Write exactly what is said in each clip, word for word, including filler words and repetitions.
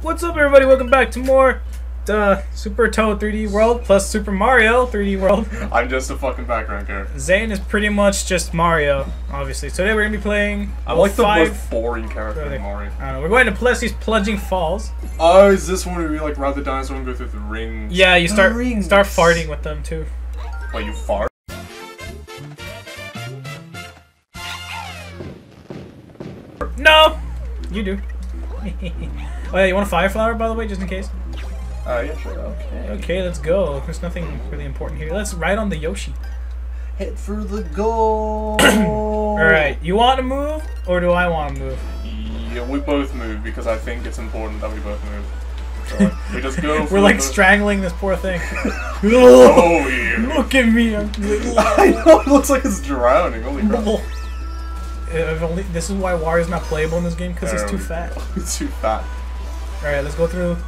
What's up, everybody? Welcome back to more uh, Super Toad three D World plus Super Mario three D World. I'm just a fucking background character. Zane is pretty much just Mario, obviously. Today we're gonna be playing. I'm like five... the most boring character in Mario. I don't know. We're going to Plessy's Pludging Falls. Oh, is this one where we like ride the dinosaur and go through the rings? Yeah, you start rings. start farting with them too. Oh, you fart? No, you do. Oh yeah, you want a fire flower, by the way, just in case? Uh, yeah, sure. Okay. Okay, let's go. There's nothing really important here. Let's ride on the Yoshi. Hit for the goal! Alright, you want to move, or do I want to move? Yeah, we both move, because I think it's important that we both move. So we just go for We're like strangling this poor thing. Oh, yeah. Look at me! I'm I know, it looks like it's drowning. Holy crap. If only, this is why Wario's not playable in this game, because he's too fat. He's too fat. Alright, let's go through a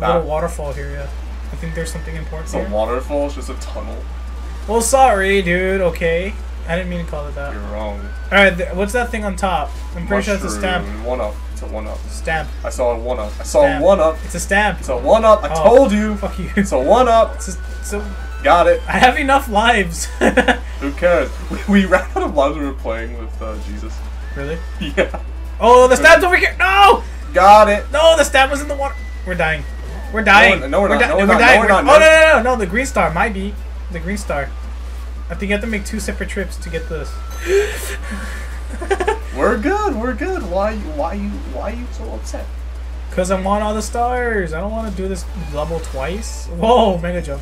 that. little waterfall here, yeah. I think there's something important it's here. It's a waterfall? It's just a tunnel? Well, sorry, dude. Okay. I didn't mean to call it that. You're wrong. Alright, th what's that thing on top? I'm pretty Mushroom. sure it's a stamp. one-up. It's a one-up. Stamp. I saw a one-up. I saw stamp. a one-up. It's a stamp. It's a one-up. I oh, told you. Fuck you. It's a one-up. It's a... It's a Got it. I have enough lives. Who cares? We, we ran out of lives when we were playing with uh, Jesus. Really? Yeah. Oh, the stab's over here. No! Got it. No, the stab was in the water. We're dying. We're dying. No, no we're, we're not. No, we're, we're not. dying. No, we're not. No. Oh, no, no, no, no. The green star might be. The green star. I think you have to make two separate trips to get this. We're good. We're good. Why, why, you, why are you so upset? Because I want all the stars. I don't want to do this level twice. Whoa, mega jump.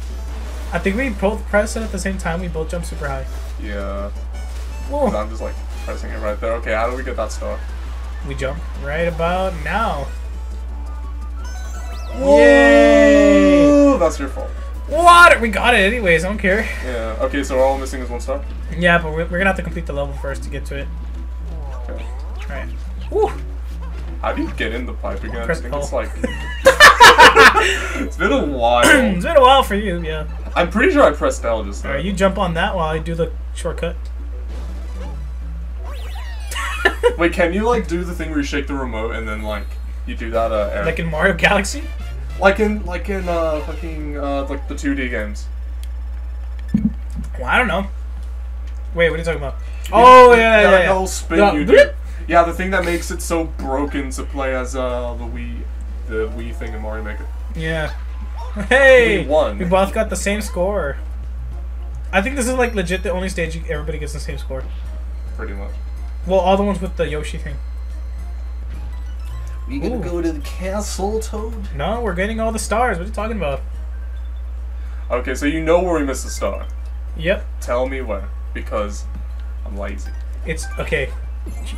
I think we both press it at the same time. We both jump super high. Yeah. Whoa. I'm just like pressing it right there. Okay, how do we get that star? We jump right about now. Whoa. Yay! That's your fault. Water! We got it anyways. I don't care. Yeah. Okay, so all missing is one star? Yeah, but we're, we're gonna have to complete the level first to get to it. Okay. Alright. Woo! How do you get in the pipe again? Press I think it's like... It's been a while. It's been a while for you, yeah. I'm pretty sure I pressed L just now. Alright, you jump on that while I do the shortcut. Wait, can you like do the thing where you shake the remote and then like you do that? Uh, air? Like in Mario Galaxy? Like in like in uh fucking uh like the two D games. Well, I don't know. Wait, what are you talking about? You, oh yeah, yeah, yeah. L spin yeah. You do. Yeah, the thing that makes it so broken to play as uh the Wii, the Wii thing in Mario Maker. Yeah. Hey, one. We both got the same score. I think this is like legit the only stage you, everybody gets the same score. Pretty much. Well, all the ones with the Yoshi thing. Are you gonna Ooh. go to the castle, Toad? No, we're getting all the stars. What are you talking about? Okay, so you know where we missed a star. Yep. Tell me where, because I'm lazy. It's okay.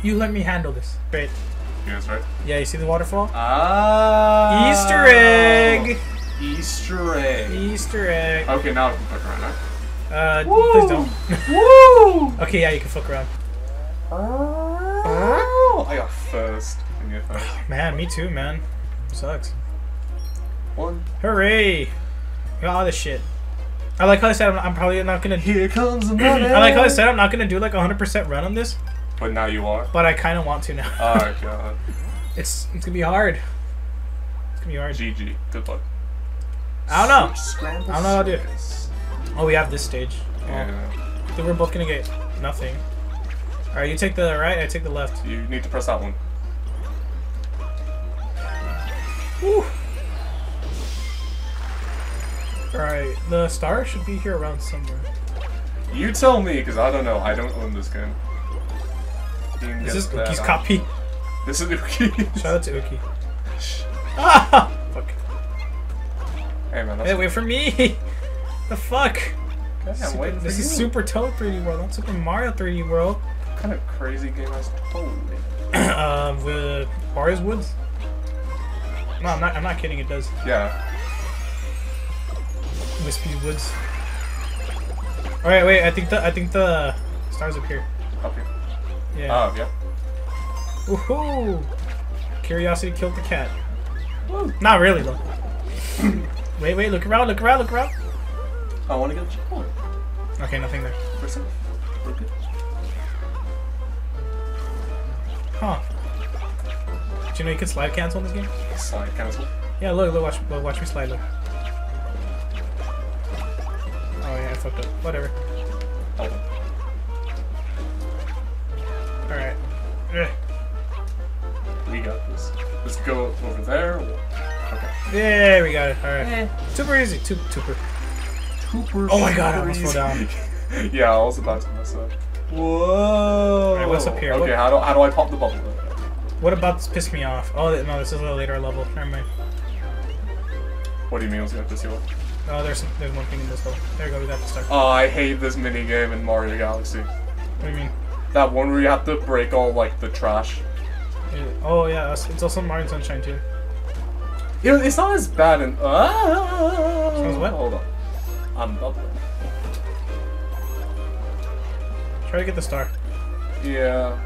You let me handle this. Great. Yes, right? Yeah, you see the waterfall? Ah. Easter egg. Easter egg. Easter egg. Okay, now I can fuck around, huh? Uh, Woo! Please don't. Woo! Okay, yeah, you can fuck around. Oh, I got first. I got first. Man, me too, man. Sucks. One. Hooray! Got all this shit. I like how I said I'm, I'm probably not gonna. Here comes the money. I like how I said I'm not gonna do like a hundred percent run on this. But now you are. But I kind of want to now. Oh god. It's it's gonna be hard. It's gonna be hard. G G. Good luck. I don't know. Scramble I don't know how to do it. Oh, we have this stage. Oh. Yeah. I think we're both gonna get nothing. Alright, you take the right, I take the left. You need to press that one. Woo! Alright, the star should be here around somewhere. You tell me, because I don't know. I don't own this game. This is Uki's copy. This is Uki's. Shout out to Uki. Ah! Fuck. Hey, man. That's hey, wait for me! The fuck? God, super, wait for this you. is Super Toad three D World, not Super Mario three D World. What kind of crazy game is Toad? Uh, with Bowser's Woods? No, I'm not, I'm not kidding, it does. Yeah. Wispy Woods. Alright, wait, I think the I think the stars up here. Up here? Yeah. Oh, yeah. Woohoo! Curiosity killed the cat. Woo. Not really, though. Wait, wait, look around, look around, look around. I want to get a checkpoint. Okay, nothing there. We're safe. We're good. Huh. Do you know you can slide cancel in this game? Slide cancel? Yeah, look, look, watch, look, watch me slide, look. Oh yeah, I fucked up. Whatever. Oh. Alright. We got this. Let's go over there. Okay. Yeah, we got it. Alright. Eh. Super easy. Tup tuper. Tuper. Oh my god, I almost fell down. Yeah, I was about to mess up. Whoa. Alright, what's up here? Okay, what? how do how do I pop the bubble? What about this pissed me off? Oh no, this is a later level. Never mind. What do you mean? What's going to piss you off? Oh, there's some, there's one thing in this level. There you go. We got the start. Oh, I hate this mini game in Mario Galaxy. What do you mean? That one where you have to break all like the trash. Oh yeah, it's also Mario Sunshine too. You know, it's not as bad in. Uh, Sounds wet. Hold on, I'm bubbling. Try to get the star. Yeah.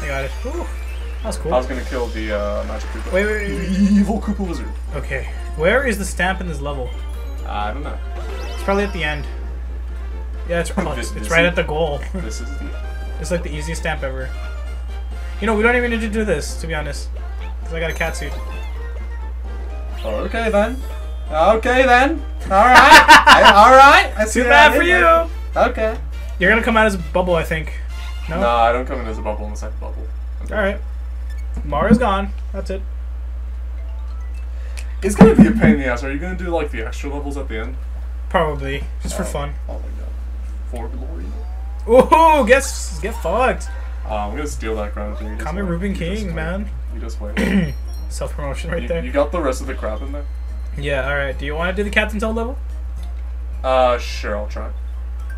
I got it. Ooh, that was cool. I was gonna kill the uh, magic Koopa. Wait, wait, wait, wait. Evil Koopa wizard. Okay, where is the stamp in this level? I don't know. It's probably at the end. Yeah, it's oh, this, it's this right is, at the goal. This is the end. It's like the easiest stamp ever. You know, we don't even need to do this, to be honest. Because I got a catsuit. Okay then. Okay then. Alright. Alright. I see. Too bad for you. It. Okay. You're gonna come out as a bubble, I think. No? No, I don't come in as a bubble unless I bubble. Okay. Alright. Mario's gone. That's it. It's gonna be a pain in the ass. Are you gonna do like the extra levels at the end? Probably. Just oh. for fun. Oh my god. For glory. Ooh, get, get fucked. Uh, I'm gonna steal that crown from you. Call me Reuben King, man. You just wait. Self-promotion right you, there. You got the rest of the crap in there? Yeah, alright. Do you want to do the Captain's Hell level? Uh, sure, I'll try.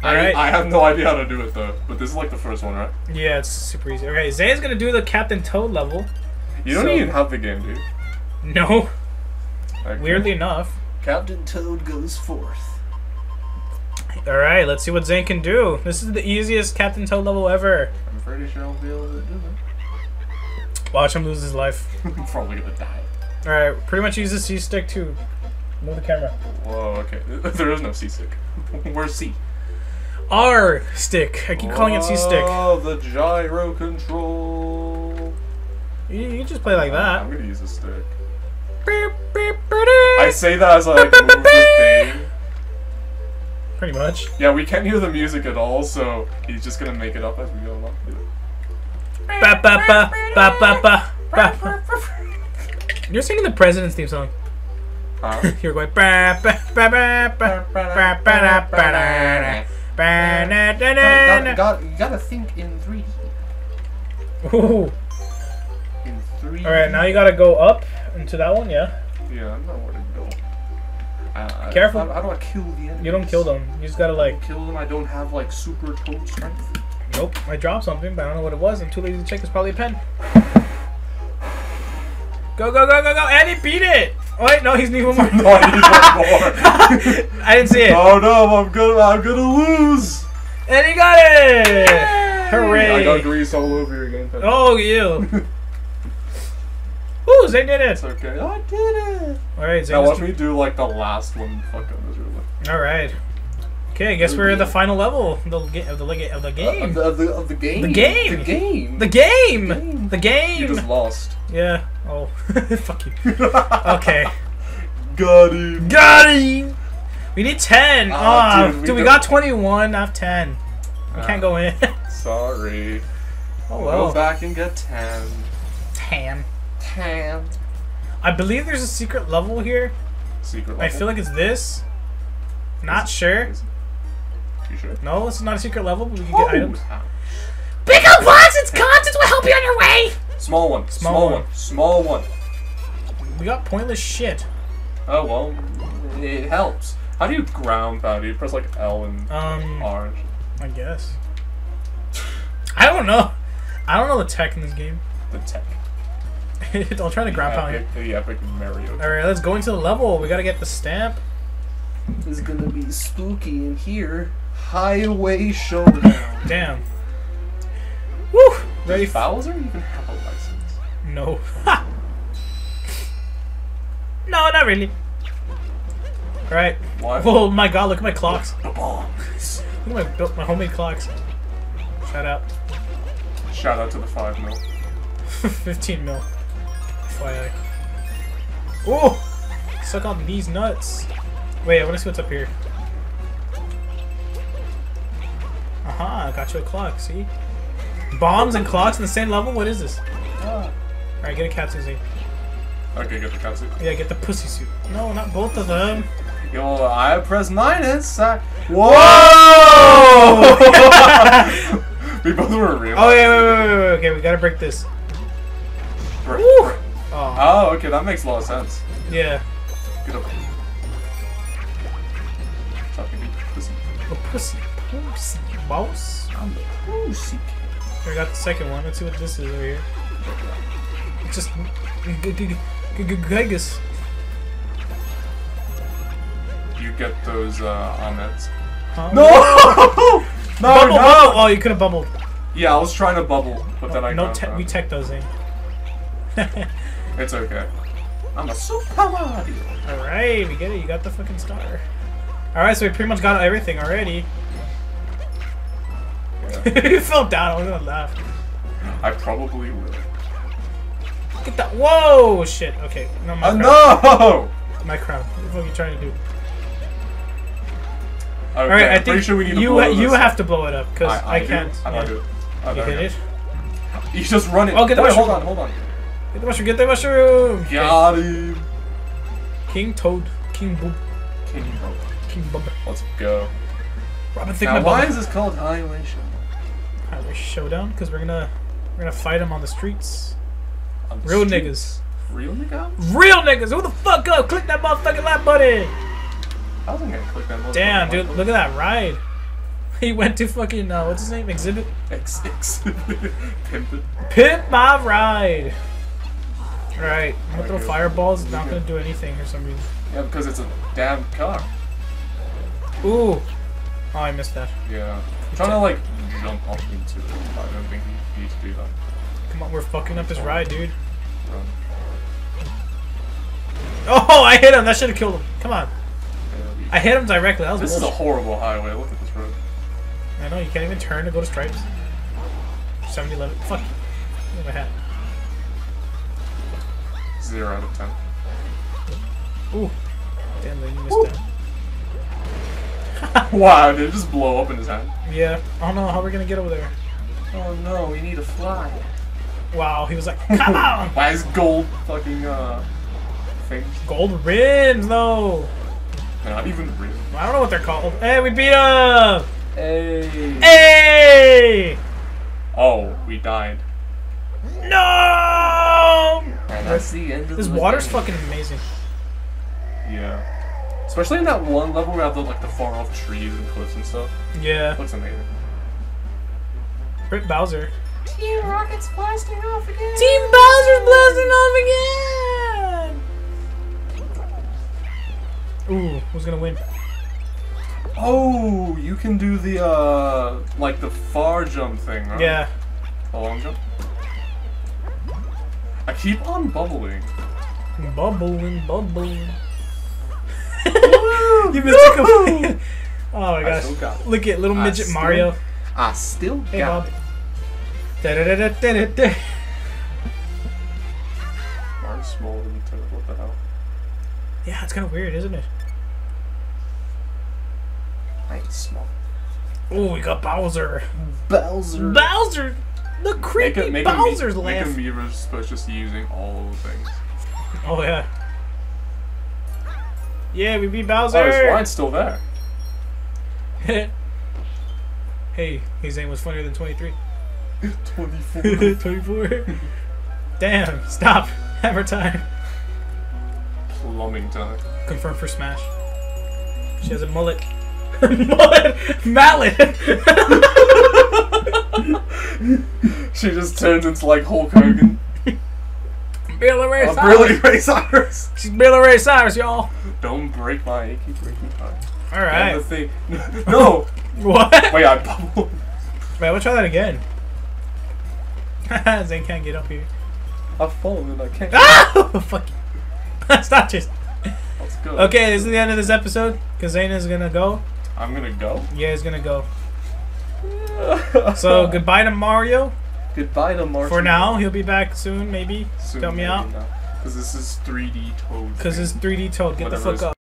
All I, right. I have no idea how to do it, though. But this is like the first one, right? Yeah, it's super easy. Okay, Zaya's gonna do the Captain Toad level. You don't so... even have the game, dude. No. Okay. Weirdly enough. Captain Toad goes forth. Alright, let's see what Zane can do. This is the easiest Captain Toad level ever. I'm pretty sure I'll be able to do it. Watch him lose his life. I'm probably gonna die. Alright, pretty much use the C-stick to move the camera. Whoa, okay. There is no C-stick. Where's C? R-stick. I keep Whoa, calling it C-stick. Oh, the gyro control. You, you can just play like that. I'm gonna use a stick. Beep, beep, I say that as I like, move the thing. Pretty much. Yeah, we can't hear the music at all, so he's just gonna make it up as we go along. Ba ba ba ba ba ba ba. You're singing the President's theme song. Huh? You're going ba ba ba ba ba ba ba ba ba. You gotta think in three D. Ooh. In three D. All right, now you gotta go up into that one, yeah. Yeah, I know where to go. Uh, Careful! How, how do I kill the enemies? You don't kill them. You just gotta like... kill them, I don't have like super total strength. Nope, I dropped something, but I don't know what it was. I'm too lazy to check. It's probably a pen. Go, go, go, go, go! And he beat it! Oh, wait, no, he's needing one more. No, I need one more. I didn't see it. Oh no, I'm gonna, I'm gonna lose! And he got it! Yay! Hooray! I got grease all over your game. Oh, you! Woo, Zane did it! It's okay. I did it! Alright, Zane. Now watch me do like the last one. Fuck up miserably. Alright. Okay, I guess we're at the final level of the, of the, of the game. Uh, of, the, of, the, of the game. The game! The game! The game! The game! The game. You just lost. Yeah. Oh. Fuck you. Okay. Got him! Got him! We need ten! Ah, oh, dude, we, dude, we got twenty-one off ten. We ah, can't go in. Sorry. Oh, well. Go back and get ten. ten. I believe there's a secret level here. Secret level? I feel like it's this. Not is, sure. Is, you sure? No, it's not a secret level, but we can oh. get items. Ah. Pick up lots! It's contents will help you on your way! Small one. Small, Small one. one. Small one. We got pointless shit. Oh, well. It helps. How do you ground pound? Do you press like L and um, R? I guess. I don't know. I don't know the tech in this game. The tech. I'll try to grab on it. The epic Mario. Alright, let's go into the level. We gotta get the stamp. It's gonna be spooky in here. Highway Showdown. Damn. Woo! Ready? Does Bowser even have a license? No. Ha! No, not really. Alright. Oh my god, look at my clocks. Look at my, my homemade clocks. Shout out. Shout out to the five mil. fifteen mil. F Y I. Oh! Suck on these nuts. Wait, I want to see what's up here. Aha, uh-huh, got you a clock, see? Bombs and clocks in the same level? What is this? Oh. Alright, get a catsuit. Okay, get the catsuit. Yeah, get the pussy suit. No, not both of them. Yo, I press minus. I... Whoa! We both were real. Oh, yeah, wait, wait, wait, wait. Okay, we gotta break this. Break. Oh. oh, okay, that makes a lot of sense. Yeah. Get up. Talking to you, pussy. A pussy. Pussy. Boss? I'm the pussy. I got the second one. Let's see what this is over here. It's just. Gigas. You get those uh, omits. Huh? No! no, bubble, no! Bubble. Oh, you could have bubbled. Yeah, I was trying to bubble, but oh, then I no te that. We tech those in. It's okay. I'm a Super Mario. Alright, we get it. You got the fucking star. Alright, so we pretty much got everything already. Yeah. You fell down. I was gonna laugh. I probably will. Get that. Whoa! Shit. Okay. No, my uh, crown. No! My crown. What are you trying to do? Okay, all right, I I'm think sure we need to you blow ha this. You have to blow it up because I, I, I can't. Do. I yeah. do. I you did it. You just run it. Oh, get the Wait, mushroom. Hold on, hold on. Get the mushroom. Get the mushroom. Got him. King Toad. King Boob. King Boob. King Boob. Let's go. Robin, think now, why is this called Highway Showdown? Highway Showdown because we're gonna we're gonna fight him on the streets. On the Real streets? niggas. Real niggas. Real niggas. Who the fuck up? Click that motherfucking like button. I wasn't gonna click that most Damn, dude, look at that ride. He went to fucking, uh, what's his name? Exhibit? Ex Exhibit. Pimp it. Pimp My Ride. Alright, I'm gonna throw fireballs. Not gonna do anything for some reason. Yeah, because it's a damn car. Ooh. Oh, I missed that. Yeah. I'm trying to, like, jump up into it. I don't think he needs to do that. Come on, we're fucking up his ride, dude. Run. Oh, I hit him. That should have killed him. Come on. I hit him directly. That was this bullshit. Is a horrible highway. Look at this road. I know, you can't even turn to go to stripes. seven eleven. Fuck. Look at my hat. zero out of ten. Ooh. Damn, they missed Ooh. that. Wow, did it just blow up in his hand? Yeah. Oh no, how are we gonna get over there? Oh no, we need to fly. Wow, he was like, come on! Why is gold fucking, uh, thing? Gold rims, though! Not even real. I don't know what they're called. Hey, we beat up! Hey! Hey! Oh, we died. No! And that's the end of this. This water's fucking amazing. Yeah. Especially in that one level where I have the, like, the far off trees and cliffs and stuff. Yeah. It looks amazing. Rip Bowser. Team Rocket's blasting off again! Team Bowser's blasting off again! Ooh, who's gonna win? Oh, you can do the, uh, like the far jump thing, right? Yeah. The long jump? I keep on bubbling. Bubbling, bubbling. You missed a complete. Oh my gosh. Look at little midget I still, Mario. I still got hey, Bob. it. Da da da da da da. Mario's smaller than Nintendo, what the hell? Yeah, it's kind of weird, isn't it? Nice small. Oh, we got Bowser. Bowser. Bowser. The creepy make a, make Bowser's a, laugh. Make a supposed just using all the things. Oh yeah. Yeah, we beat Bowser. Oh, his line's still there. Hey, his name was funnier than twenty-three. twenty-four. twenty-four. Damn! Stop. Hammer time. Plumbing time. Confirmed for Smash. She has a mullet. Mullet! Mallet! She just turns into like Hulk Hogan. Billy Ray Cyrus! Uh, Billy Ray Cyrus! She's Billy Ray Cyrus, y'all! Don't break my achy, breaking heart. Alright. Thing. No! What? Wait, I bubbled. Wait, we'll try that again. Zane can't get up here. I've fallen and I can't. Ah! Fuck you. Stop just. Let's go. Okay, this is the end of this episode. Cause Zane is gonna go. I'm gonna go. Yeah, he's gonna go. So goodbye to Mario. Goodbye to Marshmallow. For now, he'll be back soon, maybe. Soon, tell me out. Because this is three D Toad. Because it's three D Toad. Get Whatever the fuck up.